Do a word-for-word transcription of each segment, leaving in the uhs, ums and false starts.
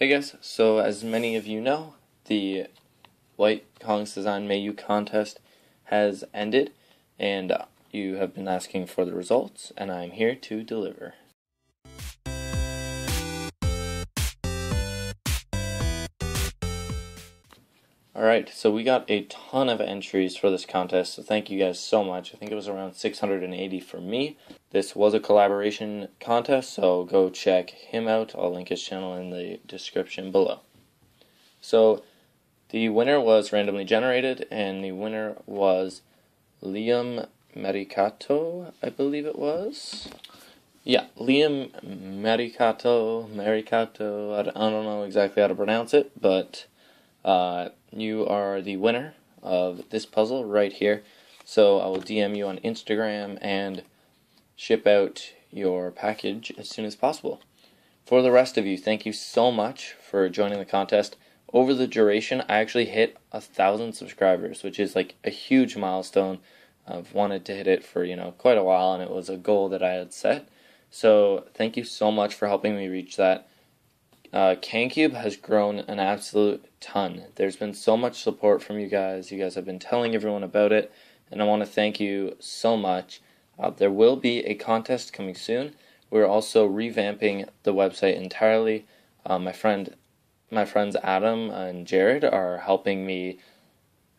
Hey guys, so as many of you know, the White Kongs Design MeiYu Contest has ended, and you have been asking for the results, and I'm here to deliver. Alright, so we got a ton of entries for this contest, so thank you guys so much. I think it was around six hundred eighty for me. This was a collaboration contest, so go check him out. I'll link his channel in the description below. So, the winner was randomly generated, and the winner was Liam Maricato, I believe it was. Yeah, Liam Maricato, Maricato, I don't know exactly how to pronounce it, but... Uh, you are the winner of this puzzle right here, so I will D M you on Instagram and ship out your package as soon as possible. For the rest of you, thank you so much for joining the contest. Over the duration, I actually hit a thousand subscribers, which is like a huge milestone. I've wanted to hit it for, you know, quite a while, and it was a goal that I had set. So thank you so much for helping me reach that. Uh, CanCube has grown an absolute ton. There's been so much support from you guys. You guys have been telling everyone about it, and I want to thank you so much. Uh, there will be a contest coming soon. We're also revamping the website entirely. Uh, my friend, my friends Adam and Jared are helping me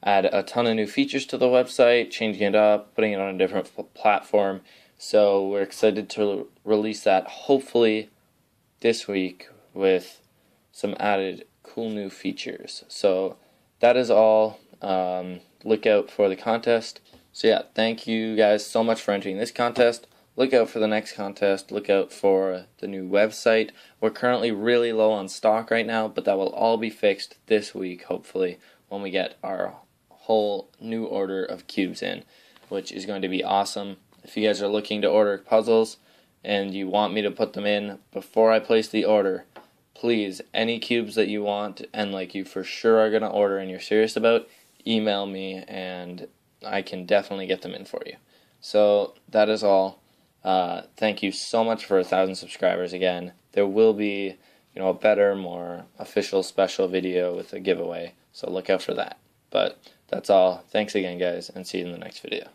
add a ton of new features to the website, changing it up, putting it on a different platform. So we're excited to release that hopefully this week, with some added cool new features. So that is all. Um, look out for the contest. So yeah, thank you guys so much for entering this contest. Look out for the next contest. Look out for the new website. We're currently really low on stock right now, but that will all be fixed this week, hopefully, when we get our whole new order of cubes in, which is going to be awesome. If you guys are looking to order puzzles and you want me to put them in before I place the order, please, any cubes that you want and like you for sure are going to order and you're serious about, email me and I can definitely get them in for you. So that is all. Uh, thank you so much for a thousand subscribers again. There will be, you know, a better, more official special video with a giveaway, so look out for that. But that's all. Thanks again, guys, and see you in the next video.